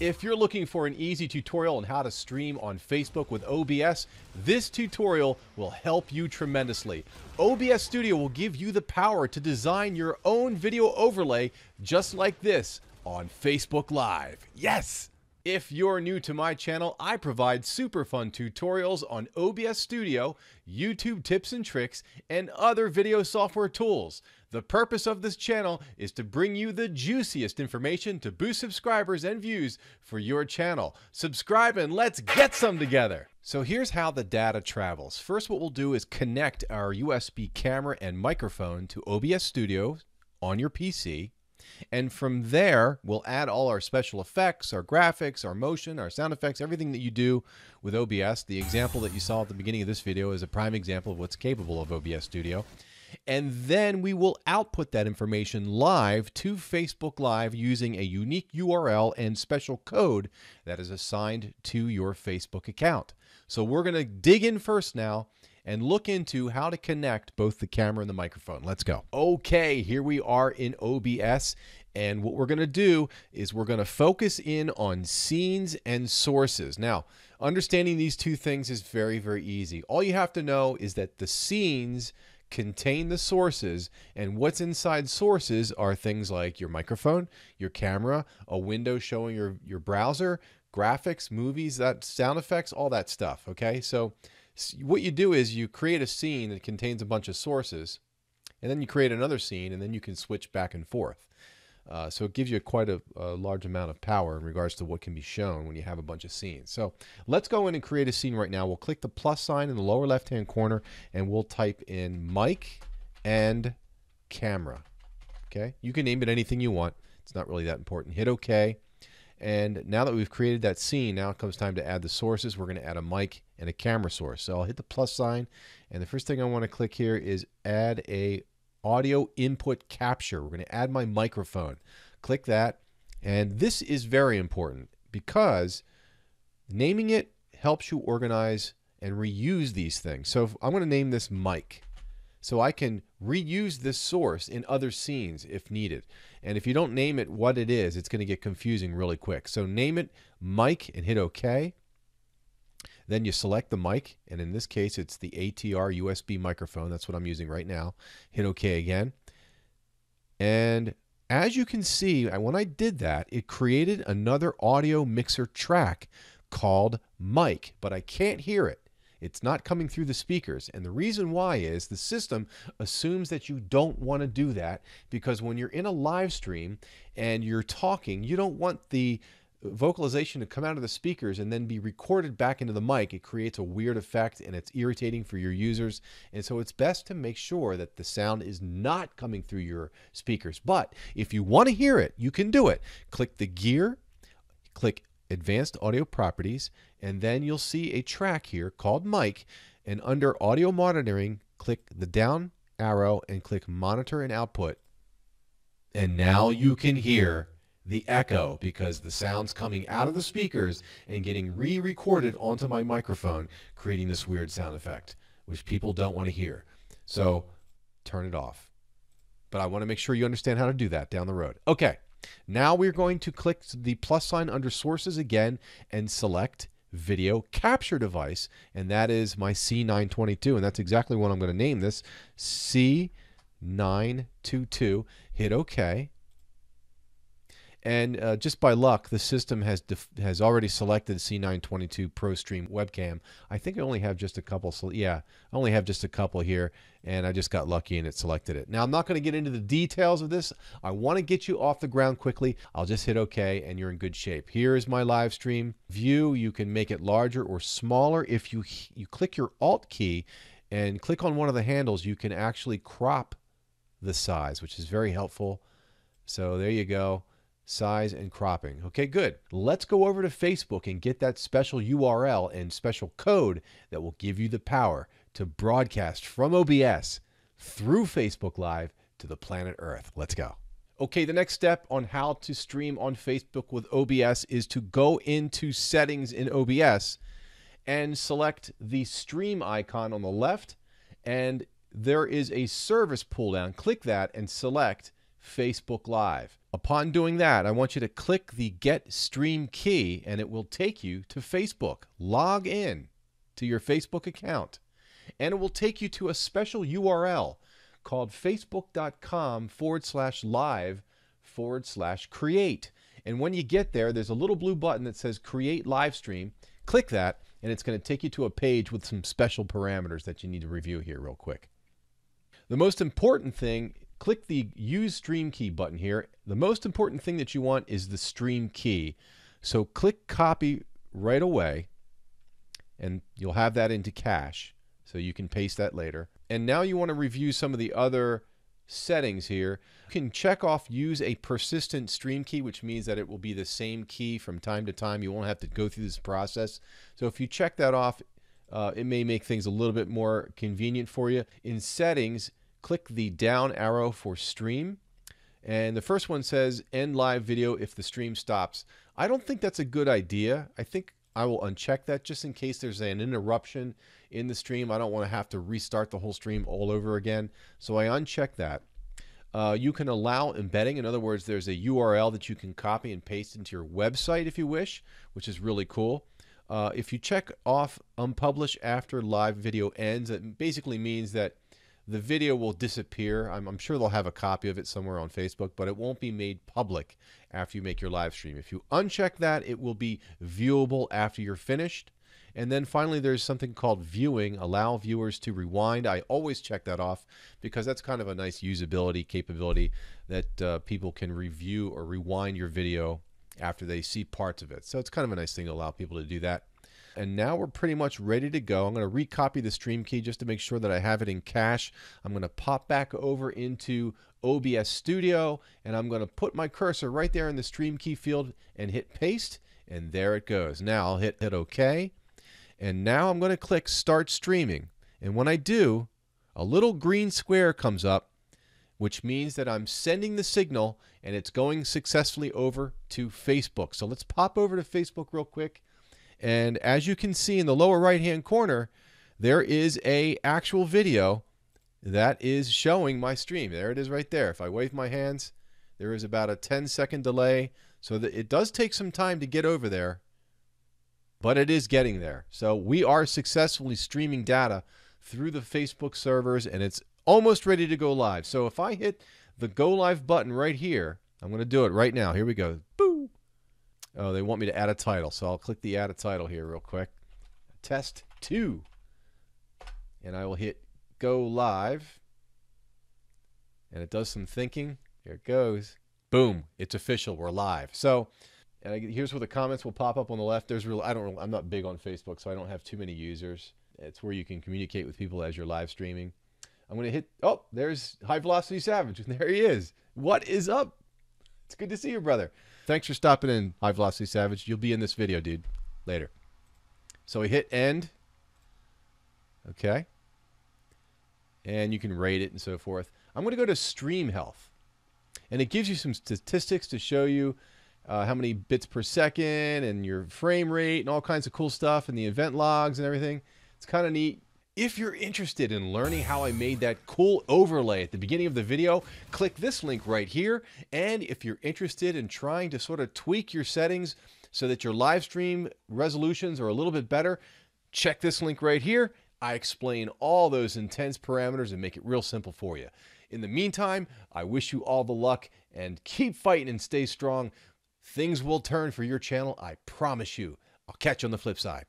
If you're looking for an easy tutorial on how to stream on Facebook with OBS, this tutorial will help you tremendously. OBS Studio will give you the power to design your own video overlay just like this on Facebook Live. Yes! If you're new to my channel, I provide super fun tutorials on OBS Studio, YouTube tips and tricks, and other video software tools. The purpose of this channel is to bring you the juiciest information to boost subscribers and views for your channel. Subscribe and let's get some together! So here's how the data travels. First, what we'll do is connect our USB camera and microphone to OBS Studio on your PC. And from there, we'll add all our special effects, our graphics, our motion, our sound effects, everything that you do with OBS. The example that you saw at the beginning of this video is a prime example of what's capable of OBS Studio. And then we will output that information live to Facebook Live using a unique URL and special code that is assigned to your Facebook account. So we're going to dig in first now and look into how to connect both the camera and the microphone. Let's go. Okay, here we are in OBS, and what we're gonna do is we're gonna focus in on scenes and sources. Now, understanding these two things is very, very easy. All you have to know is that the scenes contain the sources, and what's inside sources are things like your microphone, your camera, a window showing your browser, graphics, movies, that sound effects, all that stuff, okay? So what you do is you create a scene that contains a bunch of sources, and then you create another scene, and then you can switch back and forth. So it gives you quite a large amount of power in regards to what can be shown when you have a bunch of scenes. So let's go in and create a scene right now. We'll click the plus sign in the lower left-hand corner, and we'll type in mic and camera. Okay, you can name it anything you want. It's not really that important. Hit OK. And now that we've created that scene, now it comes time to add the sources. We're going to add a mic and a camera source. So I'll hit the plus sign, and the first thing I want to click here is add a audio input capture. We're going to add my microphone. Click that, and this is very important because naming it helps you organize and reuse these things. So I'm going to name this mic, so I can reuse this source in other scenes if needed. And if you don't name it what it is, it's going to get confusing really quick. So name it mic and hit OK. Then you select the mic, and in this case it's the ATR USB microphone. That's what I'm using right now. Hit OK again. And as you can see, when I did that, it created another audio mixer track called mic, but I can't hear it. It's not coming through the speakers, and the reason why is the system assumes that you don't want to do that, because when you're in a live stream and you're talking, you don't want the vocalization to come out of the speakers and then be recorded back into the mic. It creates a weird effect, and it's irritating for your users, and so it's best to make sure that the sound is not coming through your speakers. But if you want to hear it, you can do it. Click the gear, click Advanced Audio Properties, and then you'll see a track here called mic, and under Audio Monitoring, click the down arrow and click Monitor and Output. And now you can hear the echo, because the sound's coming out of the speakers and getting re-recorded onto my microphone, creating this weird sound effect, which people don't want to hear. So turn it off. But I want to make sure you understand how to do that down the road. Okay. Now we're going to click the plus sign under sources again and select video capture device, and that is my C922, and that's exactly what I'm going to name this, C922. Hit OK. And just by luck, the system has already selected C922 Pro Stream webcam. I think I only have just a couple. So yeah, I only have just a couple here, and I just got lucky and it selected it. Now I'm not going to get into the details of this. I want to get you off the ground quickly. I'll just hit OK, and you're in good shape. Here is my live stream view. You can make it larger or smaller. If you click your Alt key and click on one of the handles, you can actually crop the size, which is very helpful. So there you go. Size and cropping. Okay, good. Let's go over to Facebook and get that special URL and special code that will give you the power to broadcast from OBS through Facebook Live to the planet Earth. Let's go. Okay, the next step on how to stream on Facebook with OBS is to go into Settings in OBS and select the stream icon on the left, and there is a service pull down. Click that and select Facebook Live. Upon doing that, I want you to click the Get Stream Key, and it will take you to Facebook. Log in to your Facebook account, and it will take you to a special URL called facebook.com/live/create. And when you get there, there's a little blue button that says Create Live Stream. Click that, and it's going to take you to a page with some special parameters that you need to review here real quick. The most important thing, click the Use Stream Key button here. The most important thing that you want is the stream key. So click Copy right away, and you'll have that into cache, so you can paste that later. And now you want to review some of the other settings here. You can check off Use a persistent stream key, which means that it will be the same key from time to time. You won't have to go through this process. So if you check that off, it may make things a little bit more convenient for you. In Settings, click the down arrow for Stream. And the first one says End live video if the stream stops. I don't think that's a good idea. I think I will uncheck that just in case there's an interruption in the stream. I don't want to have to restart the whole stream all over again. So I uncheck that. You can allow embedding. In other words, there's a URL that you can copy and paste into your website if you wish, which is really cool. If you check off Unpublish after live video ends, it basically means that the video will disappear. I'm sure they'll have a copy of it somewhere on Facebook, but it won't be made public after you make your live stream. If you uncheck that, it will be viewable after you're finished. And then finally, there's something called Viewing. Allow viewers to rewind. I always check that off because that's kind of a nice usability capability that people can review or rewind your video after they see parts of it. So it's kind of a nice thing to allow people to do that. And now we're pretty much ready to go. I'm going to recopy the stream key just to make sure that I have it in cache. I'm going to pop back over into OBS Studio, and I'm going to put my cursor right there in the stream key field and hit paste, and there it goes. Now I'll hit OK, and now I'm going to click Start Streaming. And when I do, a little green square comes up, which means that I'm sending the signal, and it's going successfully over to Facebook. So let's pop over to Facebook real quick. And as you can see in the lower right-hand corner, there is an actual video that is showing my stream. There it is right there. If I wave my hands, there is about a 10-second delay. So that it does take some time to get over there, but it is getting there. So we are successfully streaming data through the Facebook servers, and it's almost ready to go live. So if I hit the Go Live button right here, I'm going to do it right now. Here we go. Boo! Oh, they want me to add a title, so I'll click the Add a Title here real quick. Test 2. And I will hit Go Live. And it does some thinking. Here it goes. Boom. It's official. We're live. So, and here's where the comments will pop up on the left. There's real, I'm not big on Facebook, so I don't have too many users. It's where you can communicate with people as you're live streaming. I'm going to hit, oh, there's High Velocity Savage. And there he is. What is up? It's good to see you, brother. Thanks for stopping in, High Velocity Savage. You'll be in this video, dude, later. So we hit end. Okay. And you can rate it and so forth. I'm going to go to Stream Health. And it gives you some statistics to show you how many bits per second and your frame rate and all kinds of cool stuff and the event logs and everything. It's kind of neat. If you're interested in learning how I made that cool overlay at the beginning of the video, click this link right here. And if you're interested in trying to sort of tweak your settings so that your live stream resolutions are a little bit better, check this link right here. I explain all those intense parameters and make it real simple for you. In the meantime, I wish you all the luck and keep fighting and stay strong. Things will turn for your channel, I promise you. I'll catch you on the flip side.